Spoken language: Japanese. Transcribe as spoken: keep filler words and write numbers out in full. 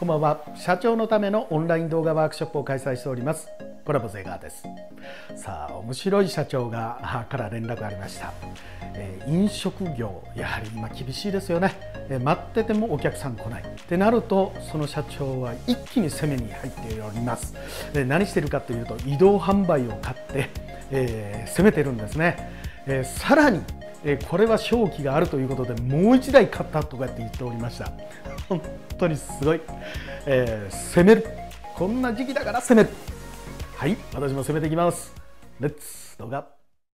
こんばんは。社長のためのオンライン動画ワークショップを開催しております、コラボゼガーです。さあ、面白い社長がから連絡がありました。えー、飲食業やはり今厳しいですよね。えー、待っててもお客さん来ないってなると、その社長は一気に攻めに入っております。えー、何してるかというと、移動販売を買って、えー、攻めてるんですね。えー、さらにこれは商機があるということで、もう一台買ったとかって言っておりました。本当にすごい、えー、攻める、こんな時期だから攻める。はい、私も攻めていきます。レッツ動画。